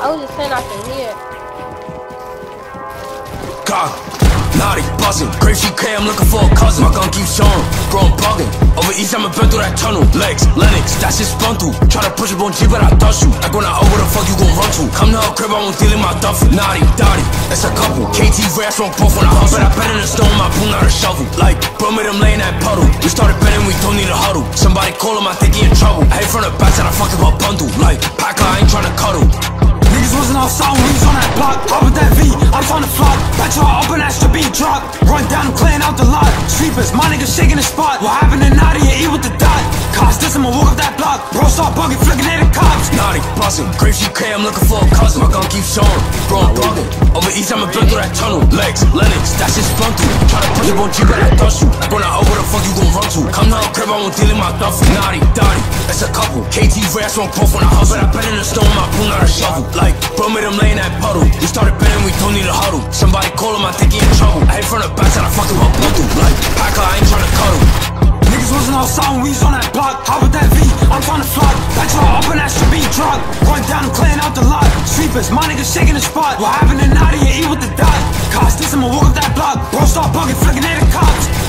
I was just saying I can hear. God, Notti buzzing. Crazy K, I'm looking for a cousin. My gun keeps showing, bro, I'm bugging. Over east, I'ma burn through that tunnel. Legs, Lennox, that shit spun through. Try to push up on G, but I dust you. Like when I owe, where the fuck you gon' run to? Come to her crib, I won't deal in my duffel. Notti, Dotti, that's a couple. KT rats on both when I hustle. But I better than stone, my boom, not a shovel. Like, bro, made him lay in that puddle. We started betting, we don't need a huddle. Somebody call him, I think he in trouble. I hate from the back, and I fuck him up bundle. Like, Paco, I ain't tryna cuddle. Niggas wasn't outside when we was on that block. Up with that V, I was on the flock. Petro up and that should be dropped. Run down, clearing out the lot. Sweepers, my niggas shaking the spot. What happened to Nadia? Eat with the dot. Costas, I'ma walk up that block. Bro, start bugging, flicking at the cops. Notti buzzing. Crazy K, I'm looking for a cousin. My gun keeps showing. Bro, I'm bugging. Over east, I'ma burn through that tunnel. Legs, Lennox, that shit spun through. Try to push up on G, but I dust you. Bro, now, oh, where the fuck you gon' run to? Come to her crib, I won't deal in my duffel. Notti, Dotti, that's a couple. KT rats on both when I hustle. But I better than stone, my boom, not a shovel. Like, bro, made him lay in that puddle. We started betting, we don't need a huddle. Somebody call him, I think he in trouble. I hate from the back, and I fuck him up, bundle. Like, Paco, I ain't tryna cuddle. Niggas wasn't outside when we was on that block. How with that V, I'm tryna flock. That's all up and that should be dropped. Run down, I'm clearing out the lot. Sweepers, my niggas shaking the spot. What happened to Nadia? Eat with the dot. Costas, I'ma walk up that block. Bro, start bugging, flicking at the cops.